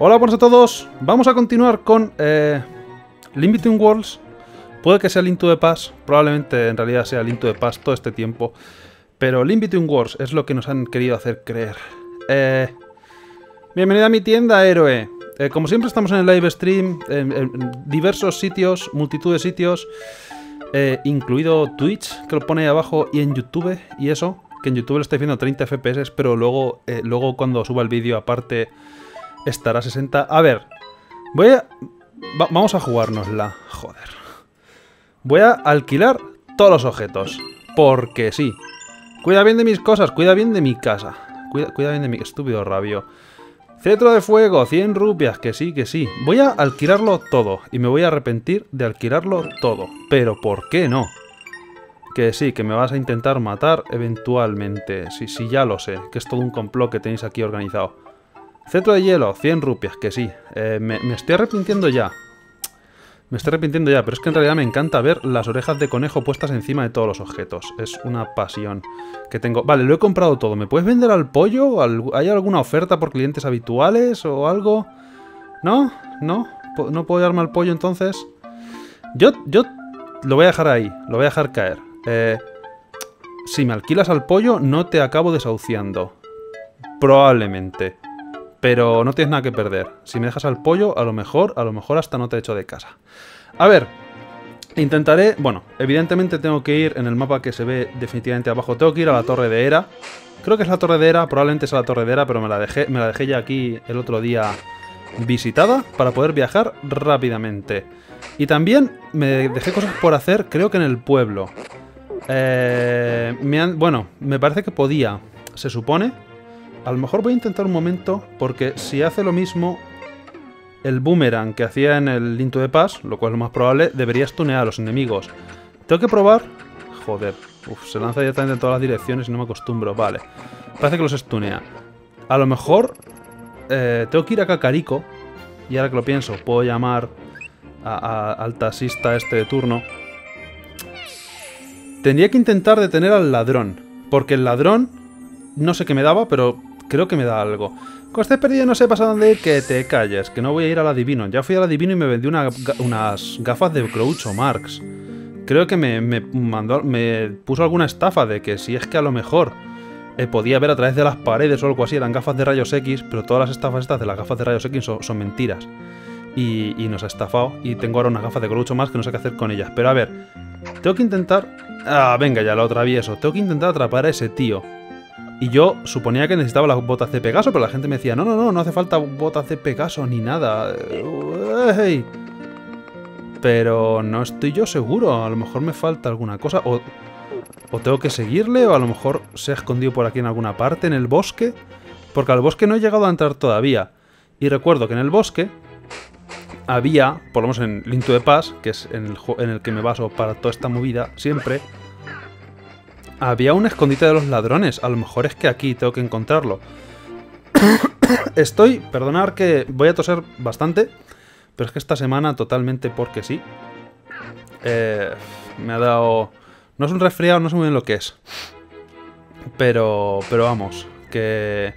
Hola, buenas a todos. Vamos a continuar con Link Between Worlds. Puede que sea Link to the Past, probablemente en realidad sea Link to the Past todo este tiempo. Pero Link Between Worlds es lo que nos han querido hacer creer. Bienvenido a mi tienda, héroe. Como siempre estamos en el live stream, en diversos sitios, multitud de sitios, incluido Twitch, que lo pone ahí abajo, y en YouTube, y eso, que en YouTube lo estoy viendo a 30 FPS, pero luego, cuando suba el vídeo aparte... estará 60. A ver, vamos a jugárnosla. Joder. Voy a alquilar todos los objetos. Porque sí. Cuida bien de mis cosas. Cuida bien de mi casa. Cuida bien de mi... Estúpido rabio. Cetro de fuego. 100 rupias. Que sí, que sí. Voy a alquilarlo todo. Y me voy a arrepentir de alquilarlo todo. Pero ¿por qué no? Que sí, que me vas a intentar matar eventualmente. Sí, ya lo sé. Que es todo un complot que tenéis aquí organizado. Cetro de hielo, 100 rupias, que sí. Me estoy arrepintiendo ya. Pero es que en realidad me encanta ver las orejas de conejo puestas encima de todos los objetos. Es una pasión que tengo. Vale, lo he comprado todo. ¿Me puedes vender al pollo? ¿Hay alguna oferta por clientes habituales o algo? ¿No? ¿No puedo darme al pollo entonces? Yo lo voy a dejar ahí. Lo voy a dejar caer. Si me alquilas al pollo, no te acabo desahuciando. Probablemente. Pero no tienes nada que perder. Si me dejas al pollo, a lo mejor hasta no te echo de casa. A ver, intentaré... Bueno, evidentemente tengo que ir en el mapa que se ve definitivamente abajo. Tengo que ir a la Torre de Hera. Creo que es la Torre de Hera, probablemente es la Torre de Hera, pero me la dejé ya aquí el otro día visitada para poder viajar rápidamente. Y también me dejé cosas por hacer, creo que en el pueblo. Bueno, me parece que podía, se supone... A lo mejor voy a intentar un momento, porque si hace lo mismo el boomerang que hacía en el Link to the Past, lo cual es lo más probable, debería stunear a los enemigos. Tengo que probar... Joder, se lanza directamente en todas las direcciones y no me acostumbro. Vale, parece que los stunea. A lo mejor tengo que ir a Kakariko, y ahora que lo pienso, puedo llamar al taxista este de turno. Tendría que intentar detener al ladrón, porque el ladrón... No sé qué me daba, pero creo que me da algo. Cuando estés perdido no sepas a dónde ir, que te calles, que no voy a ir al adivino. Ya fui al adivino y me vendió unas gafas de Groucho Marx. Creo que me puso alguna estafa de que si es que a lo mejor podía ver a través de las paredes o algo así, eran gafas de rayos X, pero todas las estafas estas de las gafas de rayos X son mentiras. Y nos ha estafado, y tengo ahora unas gafas de Groucho Marx que no sé qué hacer con ellas. Pero a ver, tengo que intentar... Ah, venga, ya lo atravieso. Tengo que intentar atrapar a ese tío. Y yo suponía que necesitaba las botas de Pegaso, pero la gente me decía, no hace falta botas de Pegaso ni nada. Hey. Pero no estoy yo seguro, a lo mejor me falta alguna cosa. O tengo que seguirle, o a lo mejor se ha escondido por aquí en alguna parte, en el bosque. Porque al bosque no he llegado a entrar todavía. Y recuerdo que en el bosque había, por lo menos en Link to the Past, que es en el que me baso para toda esta movida, siempre... Había un escondite de los ladrones. A lo mejor es que aquí tengo que encontrarlo. Perdonad que voy a toser bastante. Pero es que esta semana totalmente porque sí. Me ha dado... No es un resfriado, no sé muy bien lo que es. Pero vamos. Que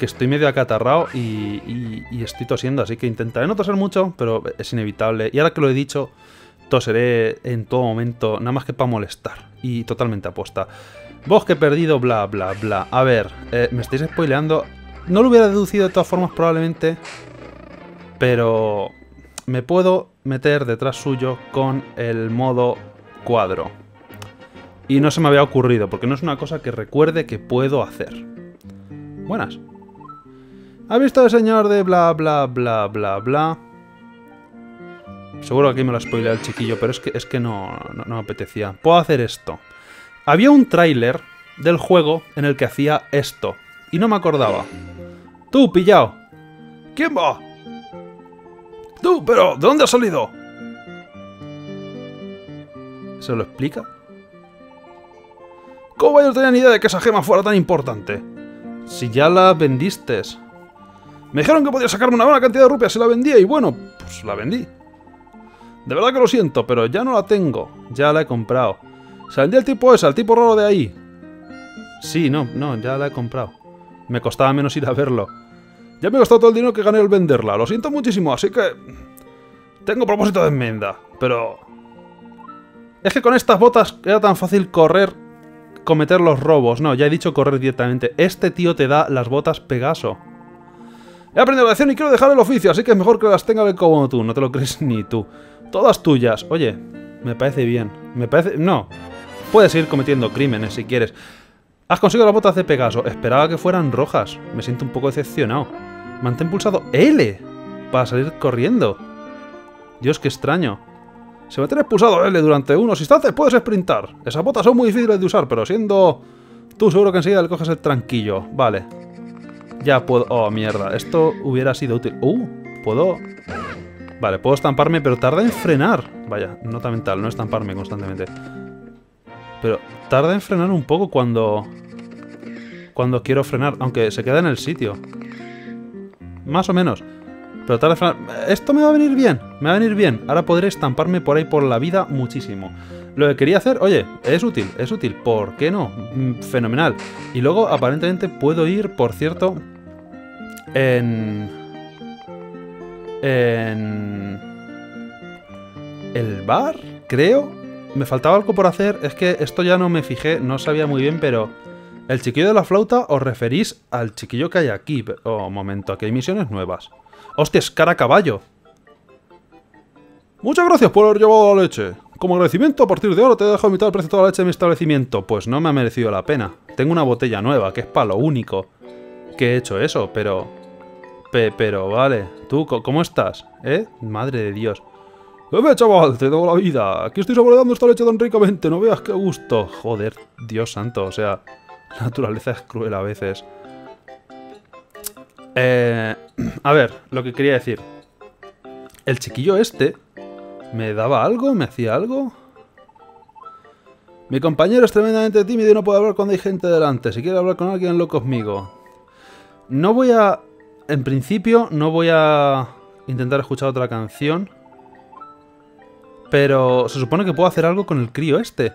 estoy medio acatarrado y estoy tosiendo. Así que intentaré no toser mucho, pero es inevitable. Y ahora que lo he dicho... Seré en todo momento, nada más que para molestar. Y totalmente aposta. Bosque perdido, bla, bla, bla. A ver, me estáis spoileando. No lo hubiera deducido de todas formas probablemente. Pero me puedo meter detrás suyo con el modo cuadro. Y no se me había ocurrido, porque no es una cosa que recuerde que puedo hacer. Buenas. ¿Ha visto el señor de bla, bla, bla, bla, bla? Seguro que aquí me lo spoilea el chiquillo, pero es que no me apetecía. Puedo hacer esto. Había un tráiler del juego en el que hacía esto. Y no me acordaba. Tú, pillao. ¿Quién va? Tú, pero ¿de dónde has salido? ¿Se lo explica? ¿Cómo yo tenía ni idea de que esa gema fuera tan importante? Si ya la vendiste. Me dijeron que podía sacarme una buena cantidad de rupias si la vendía y bueno, pues la vendí. De verdad que lo siento, pero ya no la tengo. Ya la he comprado. ¿Saldría el tipo ese, el tipo raro de ahí? Sí, ya la he comprado. Me costaba menos ir a verlo. Ya me he gastado todo el dinero que gané al venderla. Lo siento muchísimo, así que... tengo propósito de enmienda, pero... es que con estas botas era tan fácil correr, cometer los robos. No, ya he dicho correr directamente. Este tío te da las botas Pegaso. He aprendido la lección y quiero dejar el oficio, así que es mejor que las tenga como tú. No te lo crees ni tú. Todas tuyas. Oye, me parece bien. Me parece... no. Puedes ir cometiendo crímenes si quieres. Has conseguido las botas de Pegaso. Esperaba que fueran rojas. Me siento un poco decepcionado. Mantén pulsado L para salir corriendo. Dios, qué extraño. Si mantienes pulsado L durante unos instantes, puedes sprintar. Esas botas son muy difíciles de usar, pero siendo tú, seguro que enseguida le coges el tranquillo. Vale. Ya puedo... oh, mierda. Esto hubiera sido útil. Puedo... vale, puedo estamparme, pero tarda en frenar. Vaya, nota mental, no estamparme constantemente. Pero tarda en frenar un poco cuando quiero frenar, aunque se queda en el sitio. Más o menos. Pero tarda en frenar. Esto me va a venir bien, me va a venir bien. Ahora podré estamparme por ahí por la vida muchísimo. Lo que quería hacer, oye, es útil, ¿por qué no? Fenomenal. Y luego, aparentemente, puedo ir, por cierto, en el bar, creo. Me faltaba algo por hacer, es que esto ya no me fijé, no sabía muy bien, pero... el chiquillo de la flauta, os referís al chiquillo que hay aquí. Oh, un momento, aquí hay misiones nuevas. ¡Hostia, es cara a caballo! Muchas gracias por haber llevado la leche. Como agradecimiento, a partir de ahora te he dejado mitad del precio de toda la leche de mi establecimiento. Pues no me ha merecido la pena. Tengo una botella nueva, que es para lo único que he hecho eso, pero... pero, vale. ¿Tú cómo estás? ¿Eh? Madre de Dios. Bebé, chaval, te doy la vida. Aquí estoy saboreando esta leche tan ricamente, no veas qué gusto. Joder, Dios santo, o sea, la naturaleza es cruel a veces. A ver, lo que quería decir. El chiquillo este, ¿me daba algo? ¿Me hacía algo? Mi compañero es tremendamente tímido y no puede hablar cuando hay gente delante. Si quiere hablar con alguien, lo conmigo. No voy a... en principio, no voy a intentar escuchar otra canción... pero se supone que puedo hacer algo con el crío este.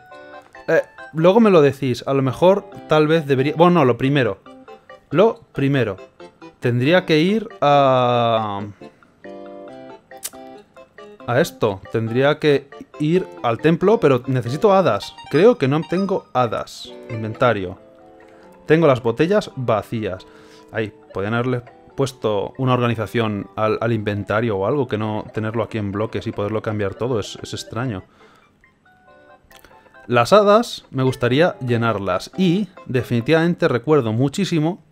Luego me lo decís. A lo mejor, tal vez debería... bueno, no, lo primero. Lo primero. Tendría que ir a... a esto. Tendría que ir al templo, pero necesito hadas. Creo que no tengo hadas. Inventario. Tengo las botellas vacías. Ahí, podrían haberle puesto una organización al inventario o algo, que no tenerlo aquí en bloques y poderlo cambiar todo, es extraño. Las hadas me gustaría llenarlas y definitivamente recuerdo muchísimo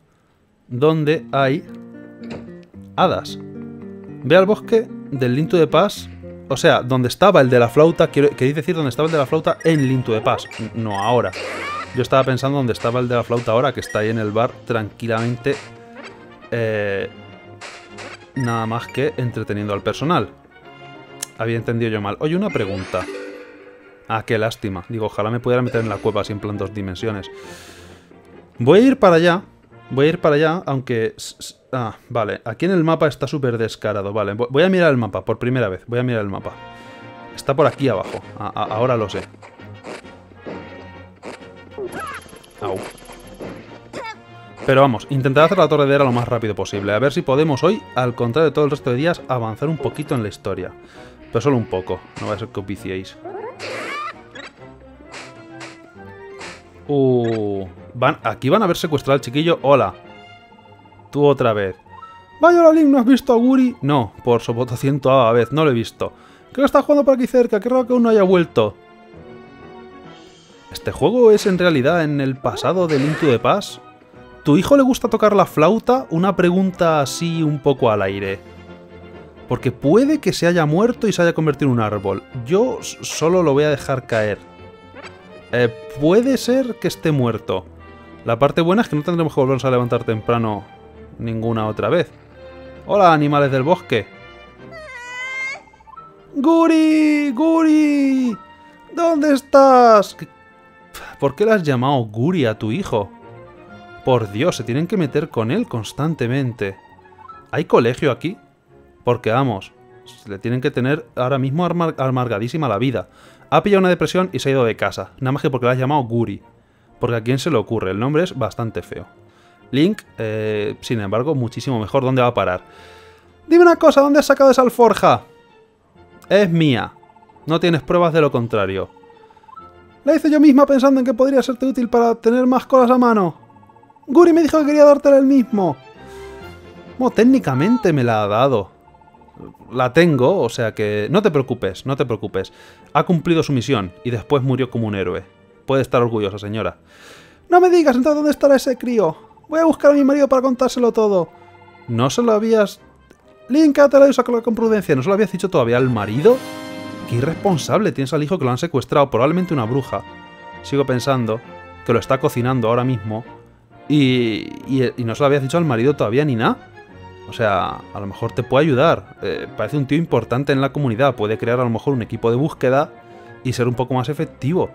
donde hay hadas. Ve al bosque del Link to the Past, o sea, donde estaba el de la flauta, queréis decir donde estaba el de la flauta en Link to the Past, no ahora. Yo estaba pensando donde estaba el de la flauta ahora, que está ahí en el bar tranquilamente. Nada más que entreteniendo al personal. Había entendido yo mal. Oye, una pregunta. Ah, qué lástima. Digo, ojalá me pudiera meter en la cueva así en plan 2D. Voy a ir para allá. Voy a ir para allá, aunque... ah, vale. Aquí en el mapa está súper descarado. Vale, voy a mirar el mapa por primera vez. Voy a mirar el mapa. Está por aquí abajo. Ahora lo sé. Au. Pero vamos, intentar hacer la Torre de Hera lo más rápido posible. A ver si podemos hoy, al contrario de todo el resto de días, avanzar un poquito en la historia. Pero solo un poco. No va a ser que os viciéis. Aquí van a haber secuestrado al chiquillo. Hola. Tú otra vez. Vaya, Link, ¿no has visto a Guri? No, por su a vez. No lo he visto. Creo que está jugando por aquí cerca. Qué raro que aún no haya vuelto. Este juego es en realidad en el pasado de Link to the Past. ¿Tu hijo le gusta tocar la flauta? Una pregunta así un poco al aire. Porque puede que se haya muerto y se haya convertido en un árbol. Yo solo lo voy a dejar caer. Puede ser que esté muerto. La parte buena es que no tendremos que volvernos a levantar temprano ninguna otra vez. Hola, animales del bosque. ¡Guri! ¡Guri! ¿Dónde estás? ¿Por qué le has llamado Guri a tu hijo? Por Dios, se tienen que meter con él constantemente. ¿Hay colegio aquí? Porque vamos, le tienen que tener ahora mismo amargadísima la vida. Ha pillado una depresión y se ha ido de casa. Nada más que porque la has llamado Guri. Porque a quién se le ocurre, el nombre es bastante feo. Link, sin embargo, muchísimo mejor. ¿Dónde va a parar? Dime una cosa, ¿dónde has sacado esa alforja? Es mía. No tienes pruebas de lo contrario. La hice yo misma pensando en que podría serte útil para tener más cosas a mano. Guri me dijo que quería dártela él mismo. Bueno, técnicamente me la ha dado. La tengo, o sea que... No te preocupes, no te preocupes. Ha cumplido su misión y después murió como un héroe. Puede estar orgullosa, señora. No me digas, entonces, ¿dónde estará ese crío? Voy a buscar a mi marido para contárselo todo. ¿No se lo habías...? Link, te lo he sacado con prudencia. ¿No se lo habías dicho todavía al marido? ¡Qué irresponsable! Tienes al hijo que lo han secuestrado, probablemente una bruja. Sigo pensando que lo está cocinando ahora mismo. Y no se lo habías dicho al marido todavía ni nada. O sea, a lo mejor te puede ayudar. Parece un tío importante en la comunidad. Puede crear a lo mejor un equipo de búsqueda y ser un poco más efectivo.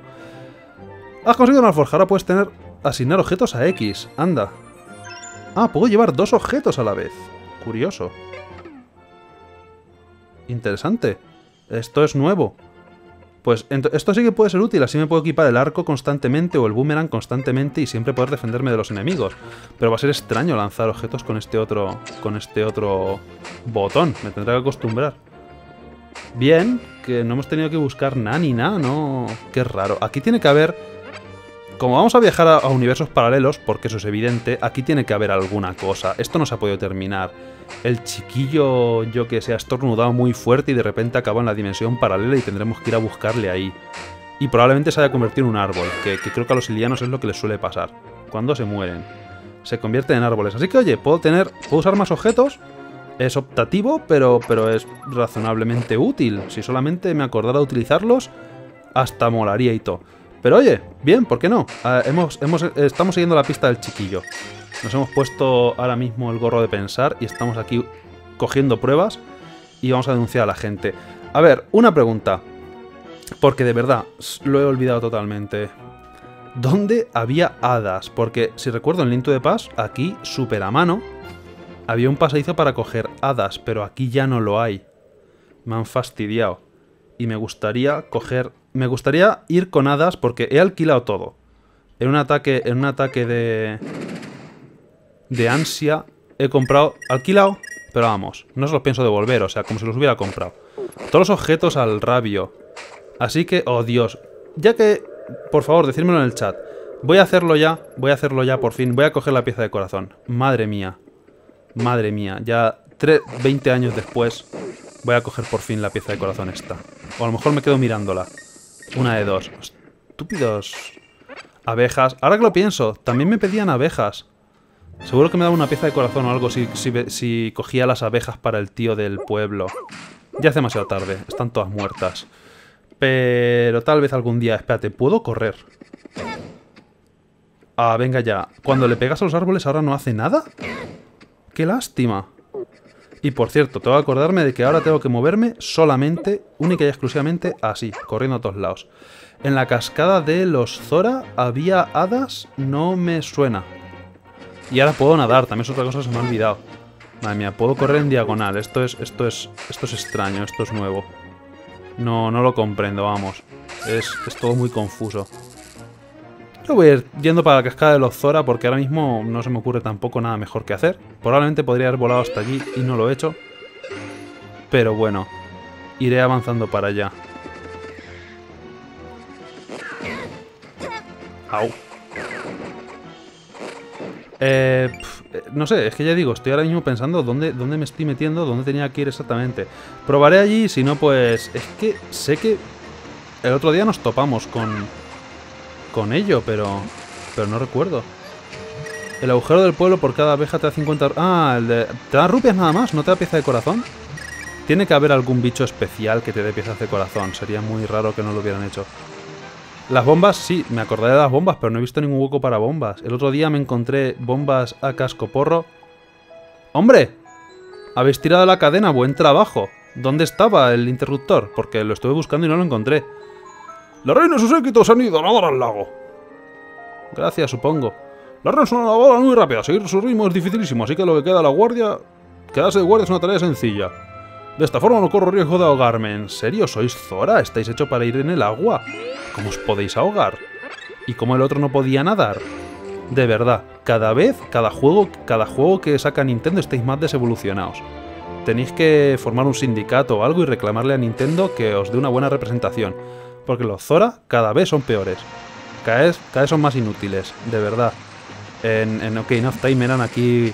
Has conseguido una alforja. Ahora puedes asignar objetos a X. Anda. Ah, puedo llevar dos objetos a la vez. Curioso. Interesante. Esto es nuevo. Pues esto sí que puede ser útil. Así me puedo equipar el arco constantemente o el boomerang constantemente y siempre poder defenderme de los enemigos. Pero va a ser extraño lanzar objetos con este otro botón. Me tendré que acostumbrar. Bien, que no hemos tenido que buscar nada ni nada, no... Qué raro. Aquí tiene que haber... Como vamos a viajar a universos paralelos, porque eso es evidente, aquí tiene que haber alguna cosa. Esto no se ha podido terminar. El chiquillo, yo que sé, ha estornudado muy fuerte y de repente acaba en la dimensión paralela y tendremos que ir a buscarle ahí. Y probablemente se haya convertido en un árbol, que creo que a los ilianos es lo que les suele pasar. Cuando se mueren, se convierten en árboles. Así que, oye, puedo usar más objetos. Es optativo, pero es razonablemente útil. Si solamente me acordara de utilizarlos, hasta molaría y todo. Pero oye, bien, ¿por qué no? Estamos siguiendo la pista del chiquillo. Nos hemos puesto ahora mismo el gorro de pensar y estamos aquí cogiendo pruebas y vamos a denunciar a la gente. A ver, una pregunta, porque de verdad lo he olvidado totalmente. ¿Dónde había hadas? Porque si recuerdo en Link to the Past, aquí, súper a mano, había un pasadizo para coger hadas, pero aquí ya no lo hay. Me han fastidiado. Y me gustaría coger... Me gustaría ir con hadas porque he alquilado todo. En un ataque de ansia he comprado... Alquilado, pero vamos, no se los pienso devolver, o sea, como si los hubiera comprado. Todos los objetos al rabio. Así que, oh Dios, ya que... Por favor, decírmelo en el chat. Voy a hacerlo ya por fin. Voy a coger la pieza de corazón. Madre mía, ya 20 años después voy a coger por fin la pieza de corazón esta. O a lo mejor me quedo mirándola. Una de dos. Estúpidos. Abejas. Ahora que lo pienso, también me pedían abejas. Seguro que me daba una pieza de corazón o algo si cogía las abejas para el tío del pueblo. Ya es demasiado tarde. Están todas muertas. Pero tal vez algún día... Espérate, ¿puedo correr? Ah, venga ya. Cuando le pegas a los árboles ahora no hace nada. ¡Qué lástima! Y por cierto, tengo que acordarme de que ahora tengo que moverme solamente, única y exclusivamente, así, corriendo a todos lados. En la cascada de los Zora había hadas, no me suena. Y ahora puedo nadar, también es otra cosa que se me ha olvidado. Madre mía, puedo correr en diagonal, esto es extraño, esto es nuevo. No lo comprendo, vamos. Es todo muy confuso. Yo voy a ir yendo para la cascada de los Zora porque ahora mismo no se me ocurre tampoco nada mejor que hacer. Probablemente podría haber volado hasta allí y no lo he hecho. Pero bueno, iré avanzando para allá. Au. No sé, es que ya digo, estoy ahora mismo pensando dónde me estoy metiendo, dónde tenía que ir exactamente. Probaré allí y si no, pues... Es que sé que el otro día nos topamos con ello, pero no recuerdo. El agujero del pueblo por cada abeja te da 50... Ah, te da rupias nada más, no te da pieza de corazón. Tiene que haber algún bicho especial que te dé piezas de corazón. Sería muy raro que no lo hubieran hecho. Las bombas, sí, me acordaré de las bombas, pero no he visto ningún hueco para bombas. El otro día me encontré bombas a cascoporro. ¡Hombre! Habéis tirado la cadena, buen trabajo. ¿Dónde estaba el interruptor? Porque lo estuve buscando y no lo encontré. La reina y sus séquitos han ido a nadar al lago. Gracias, supongo. La reina es una nadadora muy rápida. Seguir su ritmo es dificilísimo, así que lo que queda a la guardia... Quedarse de guardia es una tarea sencilla. De esta forma no corro riesgo de ahogarme. ¿En serio? ¿Sois Zora? ¿Estáis hecho para ir en el agua? ¿Cómo os podéis ahogar? ¿Y cómo el otro no podía nadar? De verdad, cada vez, cada juego que saca Nintendo estáis más desevolucionados. Tenéis que formar un sindicato o algo y reclamarle a Nintendo que os dé una buena representación. Porque los Zora cada vez son peores. Cada vez son más inútiles, de verdad. En OK Enough Time eran aquí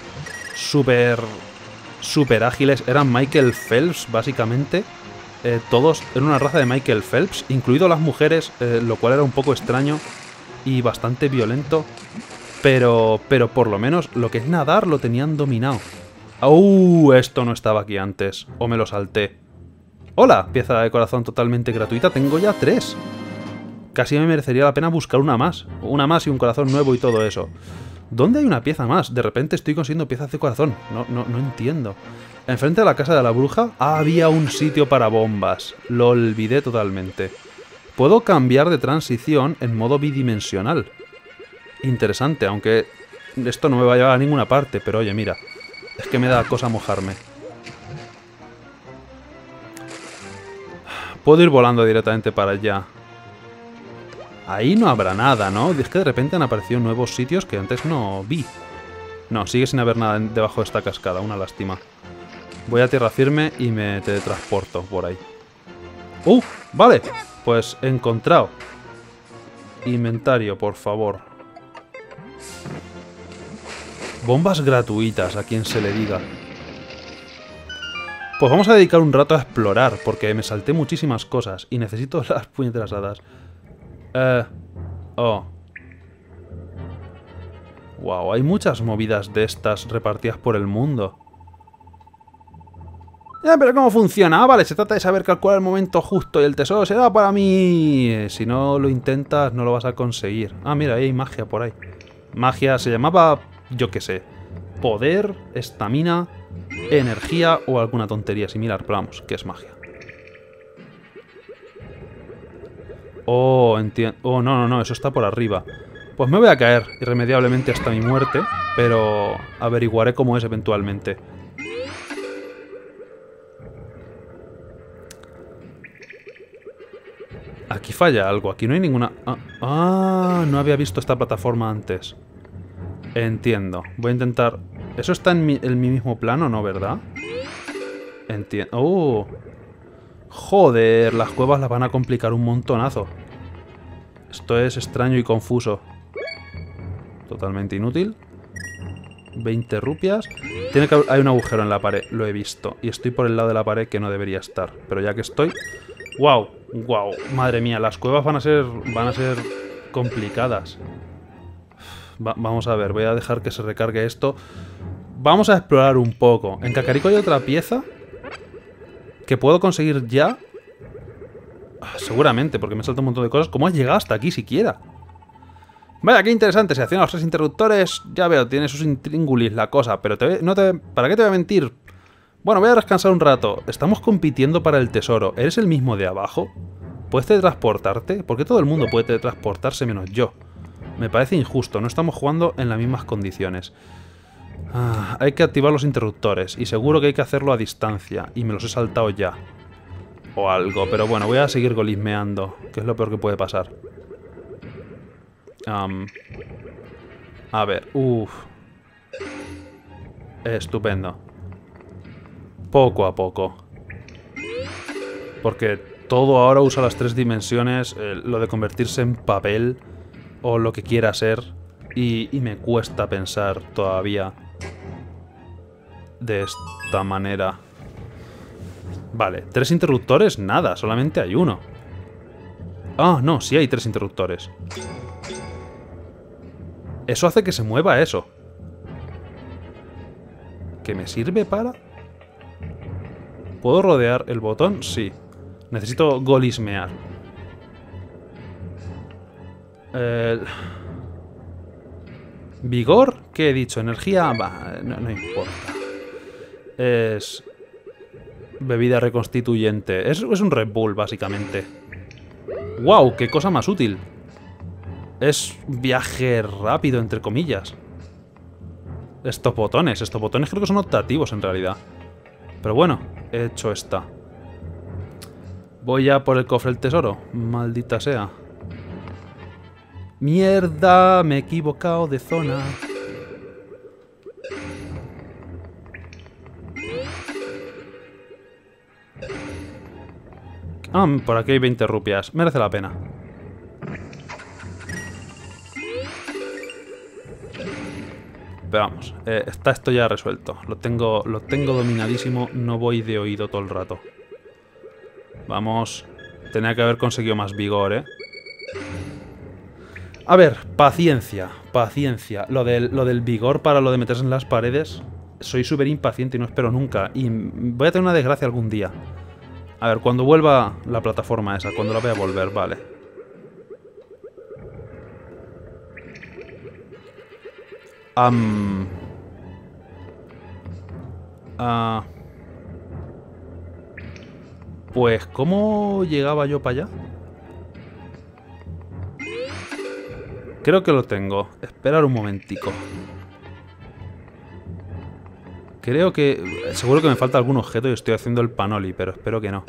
súper ágiles. Eran Michael Phelps, básicamente. Todos eran una raza de Michael Phelps, incluido las mujeres, lo cual era un poco extraño y bastante violento. Pero por lo menos lo que es nadar lo tenían dominado. Esto no estaba aquí antes. O me lo salté. ¡Hola! Pieza de corazón totalmente gratuita. Tengo ya 3. Casi me merecería la pena buscar una más. Una más y un corazón nuevo y todo eso. ¿Dónde hay una pieza más? De repente estoy consiguiendo piezas de corazón. No entiendo. Enfrente de la casa de la bruja había un sitio para bombas. Lo olvidé totalmente. Puedo cambiar de transición en modo bidimensional. Interesante, aunque esto no me va a llevar a ninguna parte. Pero oye, mira. Es que me da cosa mojarme. Puedo ir volando directamente para allá. Ahí no habrá nada, ¿no? Es que de repente han aparecido nuevos sitios que antes no vi. No, sigue sin haber nada debajo de esta cascada. Una lástima. Voy a tierra firme y me teletransporto por ahí. Vale. Pues encontrado. Inventario, por favor. Bombas gratuitas, a quien se le diga. Pues vamos a dedicar un rato a explorar, porque me salté muchísimas cosas y necesito las puñeteras hadas. Wow, hay muchas movidas de estas repartidas por el mundo. Pero ¿cómo funciona? Vale, se trata de saber calcular el momento justo y el tesoro será para mí. Si no lo intentas, no lo vas a conseguir. Mira, ahí hay magia por ahí. Magia se llamaba... yo qué sé, poder, estamina, energía o alguna tontería similar, pero vamos, que es magia. Entiendo. No, eso está por arriba. Pues me voy a caer irremediablemente hasta mi muerte, pero averiguaré cómo es eventualmente. Aquí falla algo, aquí no hay ninguna... no había visto esta plataforma antes. Entiendo. Voy a intentar... ¿Eso está en mi mismo plano, no, verdad? Entiendo. Joder, las cuevas las van a complicar un montonazo. Esto es extraño y confuso. Totalmente inútil. 20 rupias. Tiene que haber... Hay un agujero en la pared, lo he visto. Y estoy por el lado de la pared que no debería estar. Pero ya que estoy... ¡Wow! Madre mía, las cuevas van a ser complicadas. Vamos a ver, voy a dejar que se recargue esto. Vamos a explorar un poco. En Kakariko hay otra pieza que puedo conseguir ya. Seguramente, porque me salta un montón de cosas. ¿Cómo has llegado hasta aquí siquiera? Vaya, qué interesante. Se accionan los 3 interruptores. Ya veo, tiene sus intríngulis la cosa. Pero ¿para qué te voy a mentir? Bueno, voy a descansar un rato. Estamos compitiendo para el tesoro. ¿Eres el mismo de abajo? ¿Puedes teletransportarte? ¿Por qué todo el mundo puede teletransportarse menos yo? Me parece injusto, no estamos jugando en las mismas condiciones. Hay que activar los interruptores y seguro que hay que hacerlo a distancia. Y me los he saltado ya. O algo, pero bueno, voy a seguir golismeando, que es lo peor que puede pasar. A ver, estupendo. Poco a poco. Porque todo ahora usa las 3 dimensiones, lo de convertirse en papel... o lo que quiera ser, y me cuesta pensar todavía de esta manera. Vale, 3 interruptores, nada, solamente hay uno. No, sí hay 3 interruptores. Eso hace que se mueva eso. ¿Qué me sirve para? ¿Puedo rodear el botón? Sí. Necesito golismear. Vigor, ¿qué he dicho? Energía, no importa. Es bebida reconstituyente. Es un Red Bull, básicamente. ¡Wow! ¡Qué cosa más útil! Es viaje rápido, entre comillas. Estos botones creo que son optativos en realidad. Pero bueno, he hecho esta. Voy a por el cofre del tesoro. Maldita sea. Mierda, me he equivocado de zona. Ah, por aquí hay 20 rupias. Merece la pena. Pero vamos, está esto ya resuelto. Lo tengo dominadísimo. No voy de oído todo el rato. Vamos. Tenía que haber conseguido más vigor, ¿eh? A ver, paciencia. Paciencia. Lo del vigor para lo de meterse en las paredes... Soy súper impaciente y no espero nunca. Y voy a tener una desgracia algún día. A ver, cuando vuelva la plataforma esa. Cuando la vaya a volver, vale. Pues, ¿cómo llegaba yo para allá? Creo que lo tengo. Esperar un momentico. Creo que... Seguro que me falta algún objeto y estoy haciendo el panoli, pero espero que no.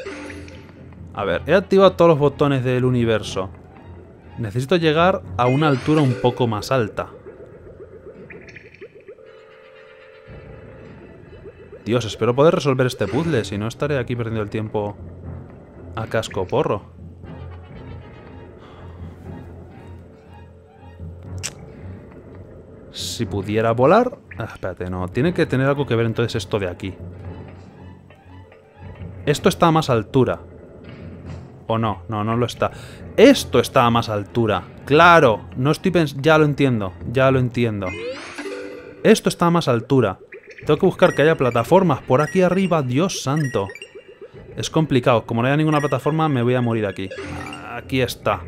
A ver, he activado todos los botones del universo. Necesito llegar a una altura un poco más alta. Dios, espero poder resolver este puzzle, si no estaré aquí perdiendo el tiempo a cascoporro. Si pudiera volar... Ah, espérate, no. Tiene que tener algo que ver entonces esto de aquí. Esto está a más altura. ¿O no? No, no lo está. ¡Esto está a más altura! ¡Claro! No estoy pensando... Ya lo entiendo. Ya lo entiendo. Esto está a más altura. Tengo que buscar que haya plataformas por aquí arriba. ¡Dios santo! Es complicado. Como no haya ninguna plataforma, me voy a morir aquí. Aquí está.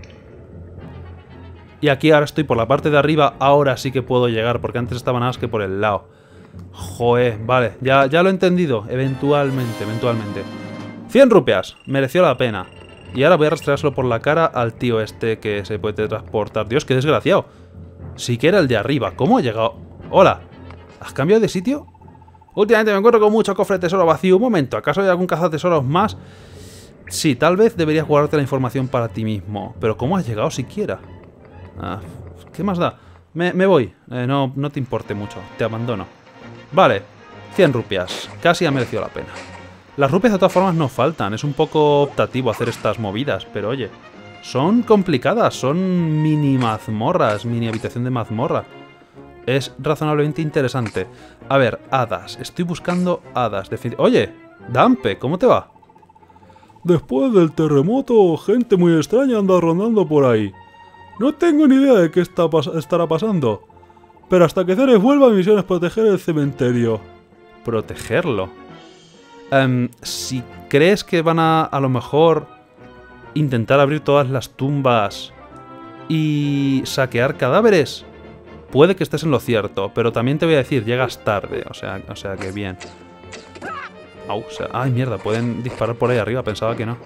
Y aquí ahora estoy por la parte de arriba, ahora sí que puedo llegar, porque antes estaba nada más que por el lado. Joder, vale, ya lo he entendido, eventualmente. 100 rupias, mereció la pena. Y ahora voy a rastreárselo por la cara al tío este que se puede transportar. Dios, qué desgraciado. Sí que era el de arriba, ¿cómo ha llegado? Hola, ¿has cambiado de sitio? Últimamente me encuentro con mucho cofre de tesoro vacío. Un momento, ¿acaso hay algún cazatesoros más? Sí, tal vez deberías guardarte la información para ti mismo. Pero ¿cómo has llegado siquiera? Ah, ¿qué más da? Me voy. No te importe mucho. Te abandono. Vale. 100 rupias. Casi ha merecido la pena. Las rupias de todas formas no faltan. Es un poco optativo hacer estas movidas. Pero oye, son complicadas. Son mini mazmorras. Mini habitación de mazmorra. Es razonablemente interesante. A ver, hadas. Estoy buscando hadas. Oye, Dampe, ¿cómo te va? Después del terremoto, gente muy extraña anda rondando por ahí. No tengo ni idea de qué estará pasando. Pero hasta que Ceres vuelva, mi misión es proteger el cementerio. ¿Protegerlo? Si crees que van a lo mejor, intentar abrir todas las tumbas y saquear cadáveres, puede que estés en lo cierto. Pero también te voy a decir, llegas tarde. O sea que bien. Au, ay, mierda, pueden disparar por ahí arriba. Pensaba que no.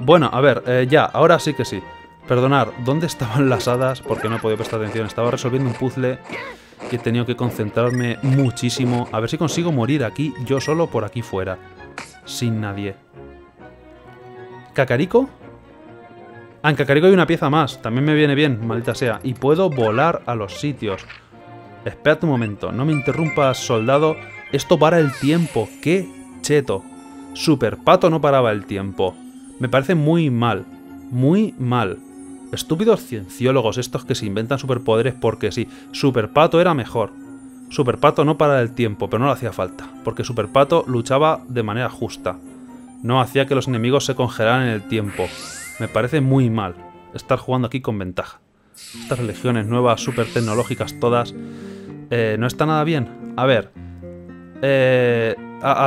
Bueno, a ver, ya, ahora sí que sí. Perdonad, ¿dónde estaban las hadas? Porque no he podido prestar atención. Estaba resolviendo un puzzle que he tenido que concentrarme muchísimo. A ver si consigo morir aquí, yo solo, por aquí fuera. Sin nadie. ¿Kakariko? Ah, en Kakariko hay una pieza más. También me viene bien, maldita sea. Y puedo volar a los sitios. Espérate un momento, no me interrumpas, soldado. Esto para el tiempo. ¡Qué cheto! Superpato no paraba el tiempo. Me parece muy mal. Muy mal. Estúpidos cienciólogos estos que se inventan superpoderes porque sí. Superpato era mejor. Superpato no paraba el tiempo, pero no le hacía falta. Porque Superpato luchaba de manera justa. No hacía que los enemigos se congelaran en el tiempo. Me parece muy mal estar jugando aquí con ventaja. Estas religiones nuevas, super tecnológicas todas. No está nada bien. A ver.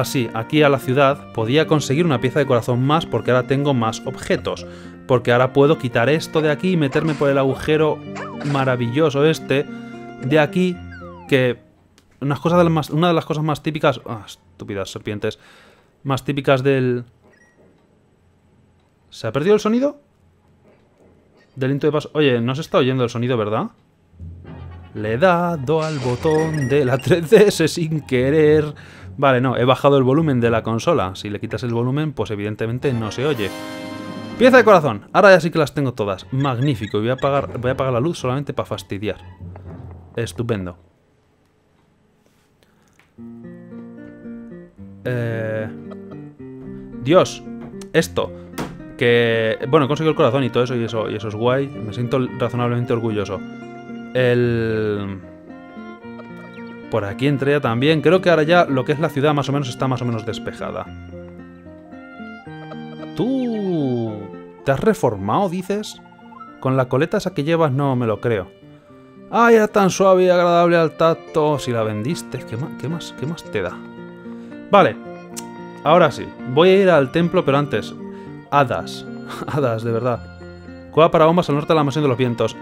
Sí, aquí a la ciudad podía conseguir una pieza de corazón más porque ahora tengo más objetos. Porque ahora puedo quitar esto de aquí y meterme por el agujero maravilloso este de aquí, que una de las cosas más típicas... Ah, estúpidas serpientes. Más típicas del... ¿Se ha perdido el sonido? Del Link to the Past. Oye, no se está oyendo el sonido, ¿verdad? Le he dado al botón de la 3DS sin querer... Vale, no, he bajado el volumen de la consola. Si le quitas el volumen, pues evidentemente no se oye. Pieza de corazón. Ahora ya sí que las tengo todas. Magnífico. Y voy a apagar la luz solamente para fastidiar. Estupendo. Dios, esto. Que, bueno, he conseguido el corazón y todo eso, y eso es guay. Me siento razonablemente orgulloso. Por aquí entré también. Creo que ahora ya lo que es la ciudad más o menos está más o menos despejada. ¿Tú te has reformado, dices? Con la coleta esa que llevas no me lo creo. ¡Ay, era tan suave y agradable al tacto! Si la vendiste, ¿qué más te da? Vale, ahora sí. Voy a ir al templo, pero antes... Hadas. Hadas, de verdad. Cueva para bombas al norte de la mansión de los vientos.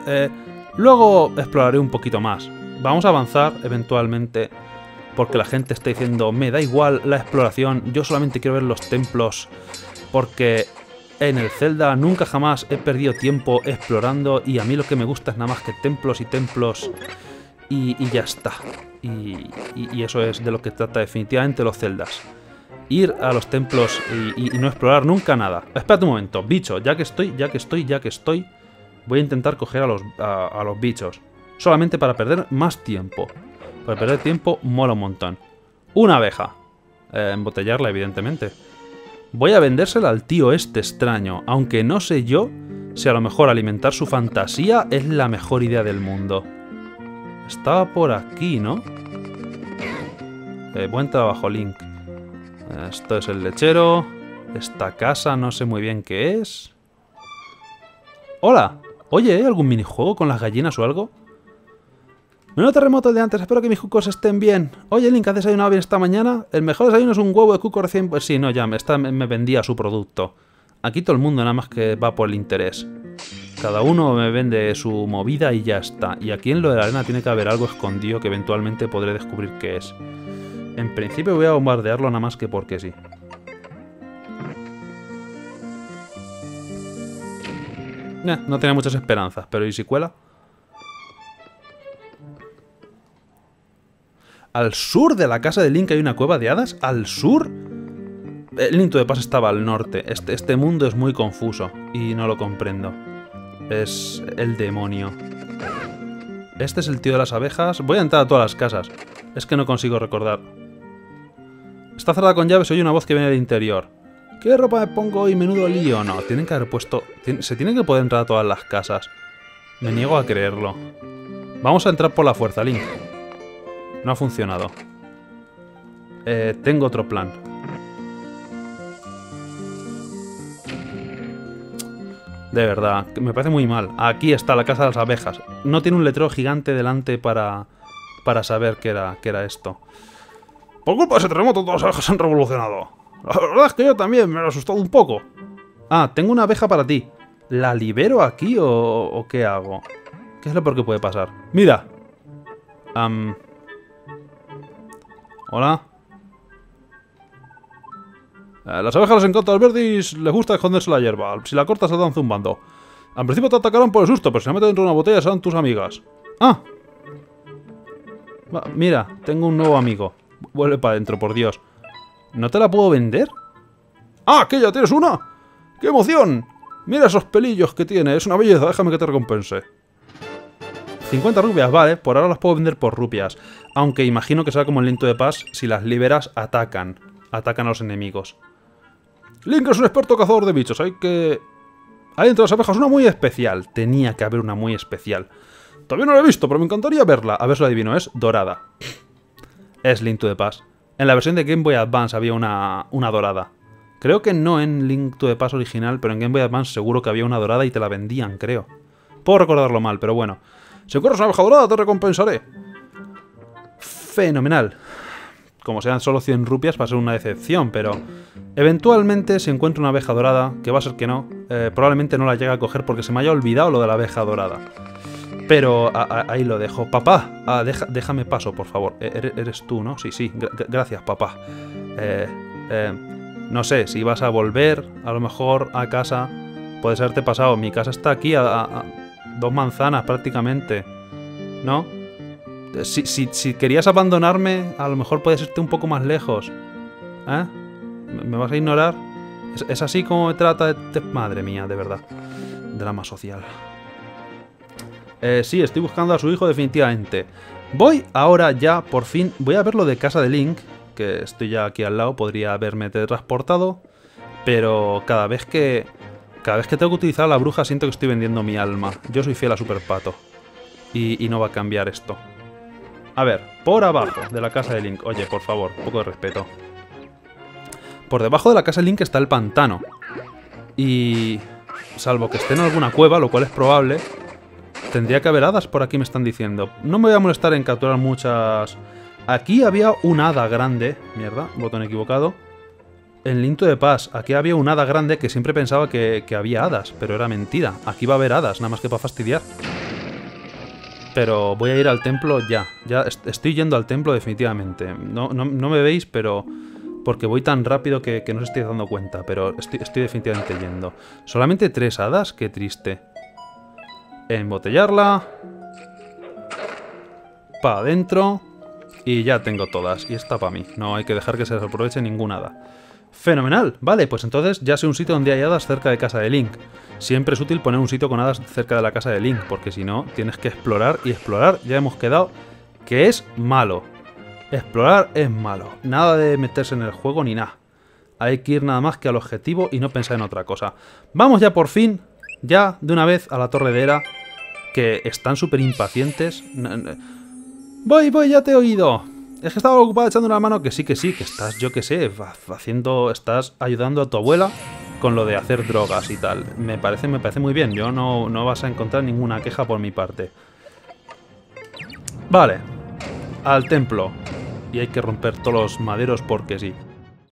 Luego exploraré un poquito más. Vamos a avanzar, eventualmente, porque la gente está diciendo, me da igual la exploración, yo solamente quiero ver los templos, porque en el Zelda nunca jamás he perdido tiempo explorando y a mí lo que me gusta es nada más que templos y templos y ya está. Y eso es de lo que trata definitivamente los Zeldas. Ir a los templos y no explorar nunca nada. Espérate un momento, bicho, ya que estoy, voy a intentar coger a los bichos. Solamente para perder más tiempo. Para perder tiempo mola un montón. Una abeja. Embotellarla, evidentemente. Voy a vendérsela al tío este extraño, aunque no sé yo si a lo mejor alimentar su fantasía es la mejor idea del mundo. Estaba por aquí, ¿no? Buen trabajo, Link. Esto es el lechero. Esta casa no sé muy bien qué es. ¡Hola! Oye, ¿hay algún minijuego con las gallinas o algo? Menudo terremoto el de antes. Espero que mis cucos estén bien. Oye, Link, ¿has desayunado bien esta mañana? El mejor desayuno es un huevo de cuco recién... Pues sí, no, ya, esta me vendía su producto. Aquí todo el mundo nada más que va por el interés. Cada uno me vende su movida y ya está. Y aquí en lo de la arena tiene que haber algo escondido que eventualmente podré descubrir qué es. En principio voy a bombardearlo nada más que porque sí. No tenía muchas esperanzas, pero ¿y si cuela? Al sur de la casa de Link hay una cueva de hadas. ¿Al sur? El Link to the Past estaba al norte. Este mundo es muy confuso y no lo comprendo. Es el demonio. Este es el tío de las abejas. Voy a entrar a todas las casas. Es que no consigo recordar. Está cerrada con llaves, oye una voz que viene del interior. ¿Qué ropa me pongo hoy? Menudo lío. No, tienen que haber puesto... Se tienen que poder entrar a todas las casas. Me niego a creerlo. Vamos a entrar por la fuerza, Link. No ha funcionado. Tengo otro plan. De verdad, me parece muy mal. Aquí está la casa de las abejas. No tiene un letrero gigante delante para saber qué era esto. Por culpa de ese terremoto todas las abejas se han revolucionado. La verdad es que yo también me he asustado un poco. Ah, tengo una abeja para ti. ¿La libero aquí o qué hago? ¿Qué es lo peor que puede pasar? ¡Mira! Hola. Las abejas les encantan al verde y les gusta esconderse la hierba. Si la cortas se dan zumbando. Al principio te atacarán por el susto, pero si la metes dentro de una botella serán tus amigas. ¡Ah! Mira, tengo un nuevo amigo. Vuelve para adentro, por Dios. ¿No te la puedo vender? ¡Ah, que ya tienes una! ¡Qué emoción! Mira esos pelillos que tiene, es una belleza, déjame que te recompense. 50 rupias, vale, por ahora las puedo vender por rupias. Aunque imagino que sea como el Link to the Past, si las liberas, atacan a los enemigos. Link es un experto cazador de bichos, hay que... Hay entre las abejas una muy especial, tenía que haber una muy especial. Todavía no la he visto, pero me encantaría verla. A ver si lo adivino, es dorada. Es Link to the Past. En la versión de Game Boy Advance había una dorada. Creo que no en Link to the Past original, pero en Game Boy Advance seguro que había una dorada y te la vendían, creo. Puedo recordarlo mal, pero bueno. Si encuentras una abeja dorada, te recompensaré. Fenomenal. Como sean solo 100 rupias, va a ser una decepción, pero... Eventualmente, si encuentro una abeja dorada, que va a ser que no, probablemente no la llegue a coger porque se me haya olvidado lo de la abeja dorada. Pero ahí lo dejo. Papá, déjame paso, por favor. Eres tú, ¿no? Sí. Gracias, papá. No sé, si vas a volver, a lo mejor, a casa, puedes haberte pasado. Mi casa está aquí, a 2 manzanas prácticamente, ¿no? Si querías abandonarme, a lo mejor puedes irte un poco más lejos. ¿Eh? ¿Me vas a ignorar? ¿Es así como me trata? Madre mía, de verdad. Drama social. Sí, estoy buscando a su hijo definitivamente. Voy ahora ya, por fin, voy a ver lo de casa de Link, que estoy ya aquí al lado, podría haberme teletransportado, pero cada vez que tengo que utilizar a la bruja siento que estoy vendiendo mi alma. Yo soy fiel a Superpato y no va a cambiar esto. A ver, por abajo de la casa de Link, oye, por favor, un poco de respeto. Por debajo de la casa de Link está el pantano. Y salvo que esté en alguna cueva, lo cual es probable, tendría que haber hadas por aquí, me están diciendo. No me voy a molestar en capturar muchas... Aquí había un hada grande. Mierda, botón equivocado. En Link to the Past, aquí había un hada grande que siempre pensaba que había hadas, pero era mentira. Aquí va a haber hadas, nada más que para fastidiar. Pero voy a ir al templo ya. Ya estoy yendo al templo definitivamente. No me veis, pero... porque voy tan rápido que no os estoy dando cuenta, pero estoy definitivamente yendo. Solamente 3 hadas, qué triste. Embotellarla. Para adentro. Y ya tengo todas. Y esta para mí. No hay que dejar que se desaproveche ninguna hada. Fenomenal. Vale, pues entonces ya sé un sitio donde hay hadas cerca de casa de Link. Siempre es útil poner un sitio con hadas cerca de la casa de Link, porque si no, tienes que explorar y explorar. Ya hemos quedado que es malo. Explorar es malo. Nada de meterse en el juego ni nada. Hay que ir nada más que al objetivo y no pensar en otra cosa. Vamos ya por fin, ya de una vez a la Torre de Hera, que están súper impacientes. Voy, ya te he oído. Es que estaba ocupado echando una mano, que estás, yo que sé, estás ayudando a tu abuela con lo de hacer drogas y tal. Me parece muy bien. Yo no vas a encontrar ninguna queja por mi parte. Vale. Al templo. Y hay que romper todos los maderos porque sí.